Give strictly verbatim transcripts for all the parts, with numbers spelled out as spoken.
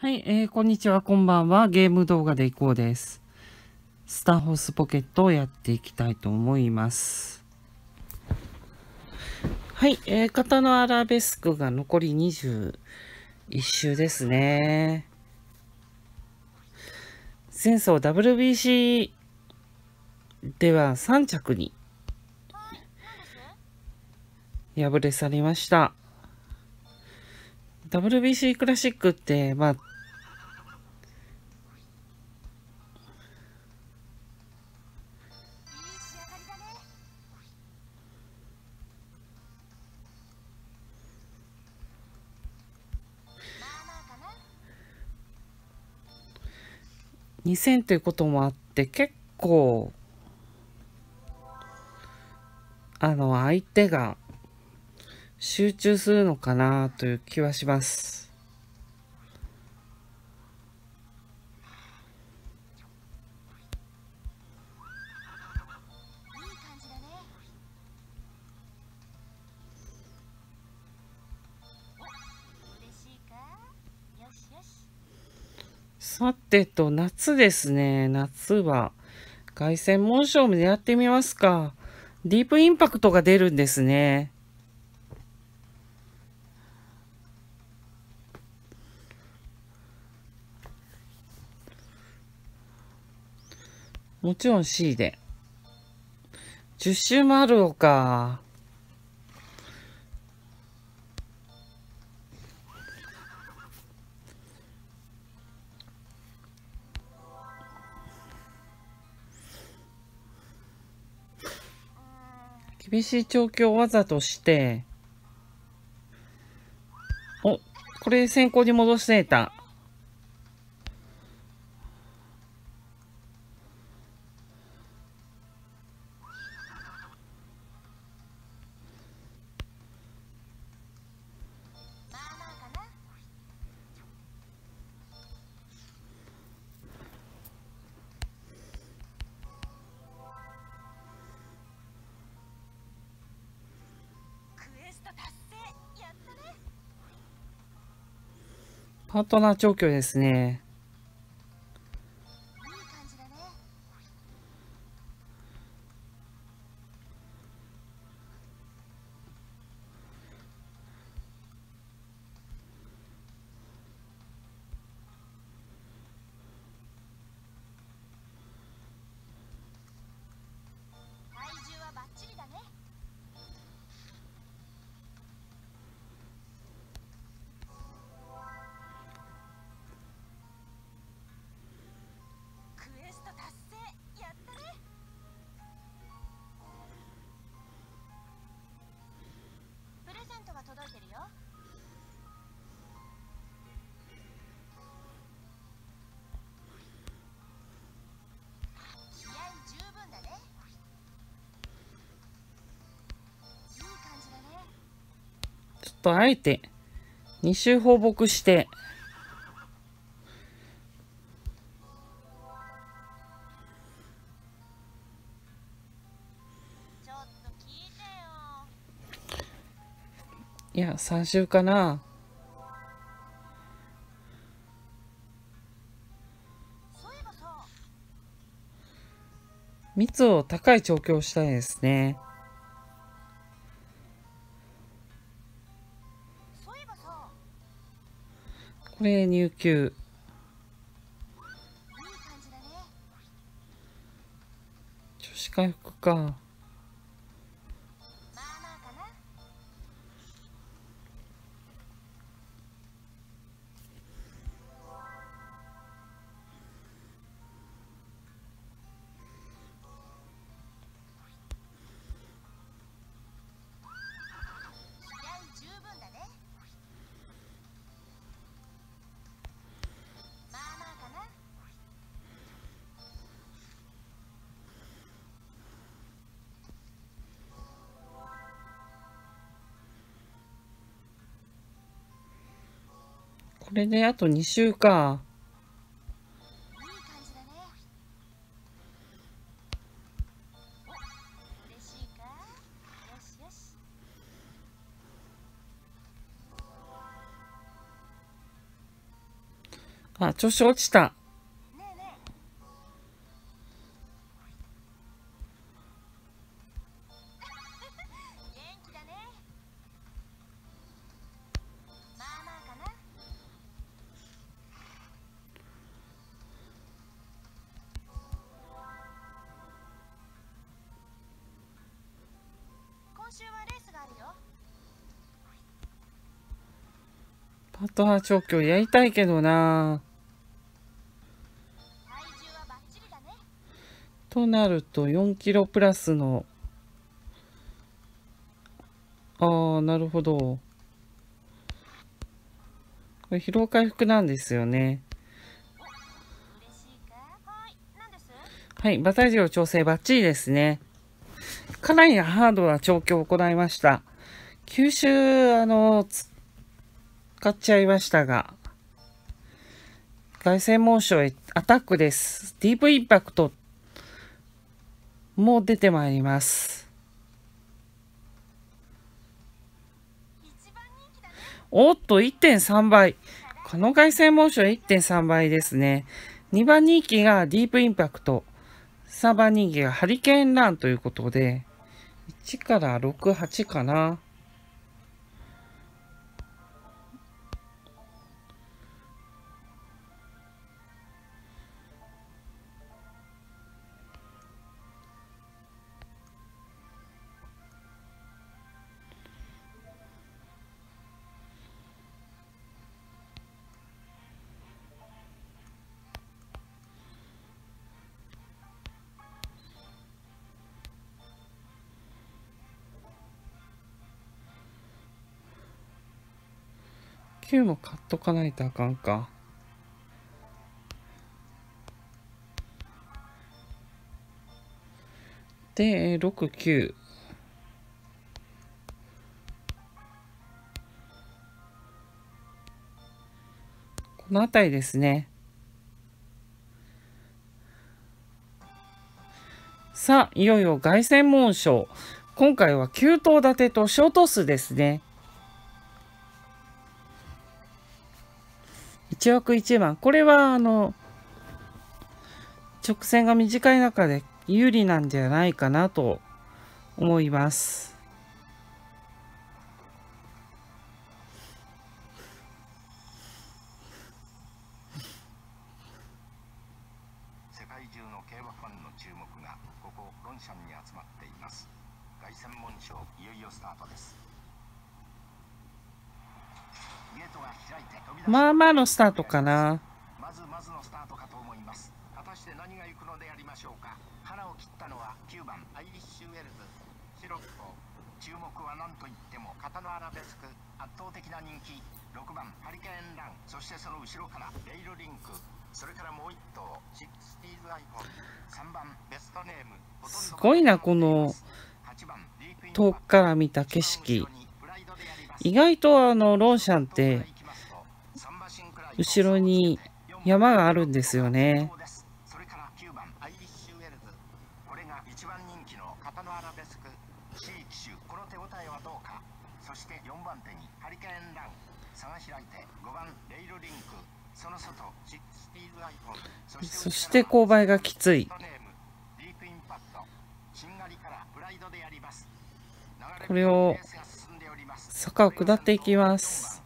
はい、えー、こんにちは、こんばんは。ゲーム動画でいこうです。スターホースポケットをやっていきたいと思います。はい、えー、型のアラベスクが残りにじゅういち周ですね。前走 ダブリュービーシー ではさん着に敗れ去りました。ダブリュービーシー クラシックって、まあ、にせんということもあって結構あの相手が集中するのかなという気はします。さてと、夏ですね。夏は凱旋門賞も狙ってみますか。ディープインパクトが出るんですね。もちろん シー で。じゅっ周もあるのか。厳しい調教をわざとして。お、これ先行に戻してた。パートナー調教ですね。ちょっとあえてに周放牧して。いや、さん周かな。密を高い調教したいですね。これ入球。調子回復か。これであとに周か。あ、調子落ちた。パートナー調教やりたいけどな。となるとよんキロプラスの、ああ、なるほど。これ疲労回復なんですよね。はい、馬体重を調整バッチリですね。かなりハードな調教を行いました。吸収、あの、使っちゃいましたが、凱旋門賞へアタックです。ディープインパクトも出てまいります。おっと、いってんさんばい。この凱旋門賞 いってんさんばいですね。にばん人気がディープインパクト。さんばん人気がハリケーンランということで、いちからろく、はちかな。きゅうも買っとかないとあかんか。で、ろく、きゅう。この辺りですね。さあ、いよいよ凱旋門賞。今回はきゅうとう立てと小頭数ですね。いちおくいちまん。これはあの直線が短い中で有利なんじゃないかなと思います。世界中の競馬ファンの注目がここロンシャンに集まっています。凱旋門賞いよいよスタートです。まあまあのスタートかな。まずまずのスタートかと思います。果たして何が行くのでありましょうか。腹を切ったのはきゅうばんアイリッシュウェルズ。シロッコ。注目は何といっても肩のアラベスク。圧倒的な人気。ろくばんハリケーンラン。そしてその後ろからレイルリンク。それからもういっとうシックスティーズアイコン。さんばんベストネーム。すごいなこの遠くから見た景色。意外とあのロンシャンって後ろに山があるんですよね。そして勾配がきつい。これを坂を下っていきます。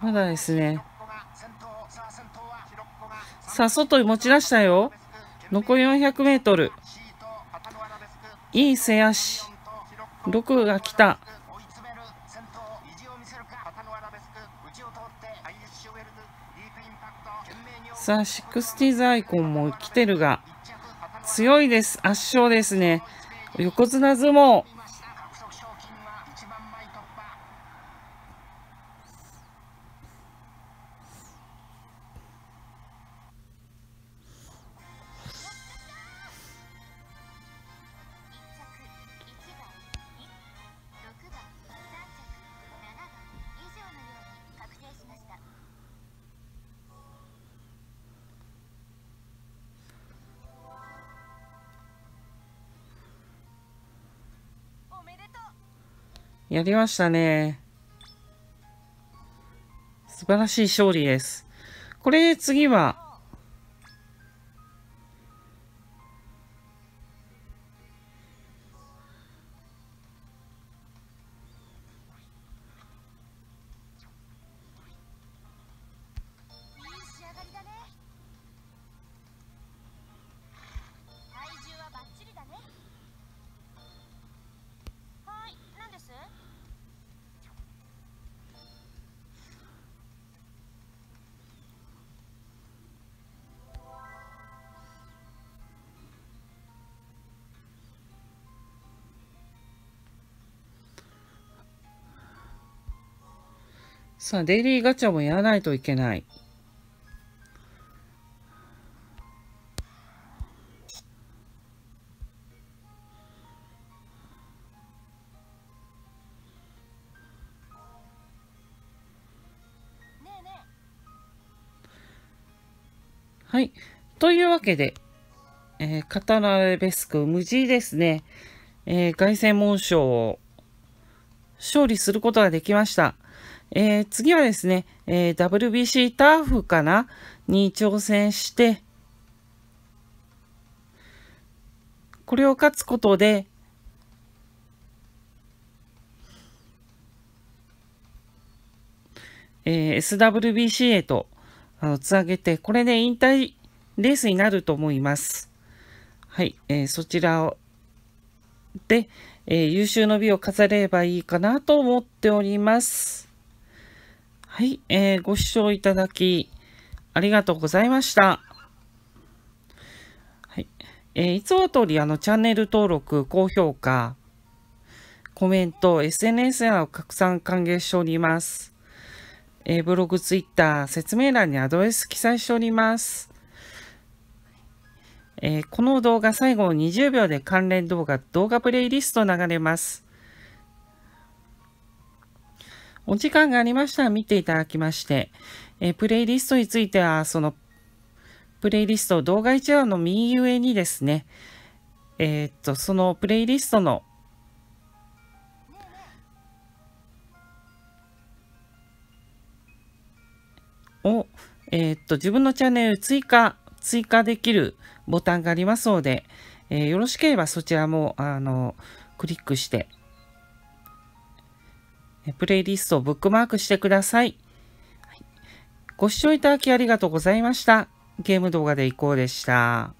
まだですね。さあ、外に持ち出したよ。残り よんひゃくメートル。いい背足。ろくが来た。さあ、シックスティーズアイコンも来てるが、強いです。圧勝ですね。横綱相撲。やりましたね。素晴らしい勝利です。これで次は、さあ、デイリーガチャもやらないといけない。ねえねえ、はい。というわけで、えー、カタラレベスク、無事ですね、えー、凱旋門賞を勝利することができました。えー、次はですね、えー、ダブリュービーシー ターフかなに挑戦して、これを勝つことで、えー、エスダブリュービーシー へとあのつなげて、これで引退レースになると思います。はい、えー、そちらをで、えー、優秀の美を飾ればいいかなと思っております。はい、えー、ご視聴いただきありがとうございました。はい、えー、いつもの通りあのチャンネル登録、高評価、コメント、エスエヌエス など拡散歓迎しております。えー、ブログ、ツイッター、説明欄にアドレス記載しております。えー、この動画最後ににじゅうびょうで関連動画、動画プレイリスト流れます。お時間がありましたら見ていただきまして、えー、プレイリストについては、その、プレイリスト、動画一覧の右上にですね、えー、っと、そのプレイリストの、を、えー、っと、自分のチャンネル追加、追加できるボタンがありますので、えー、よろしければそちらも、あの、クリックして、プレイリストをブックマークしてください。ご視聴いただきありがとうございました。ゲーム動画でいこうでした。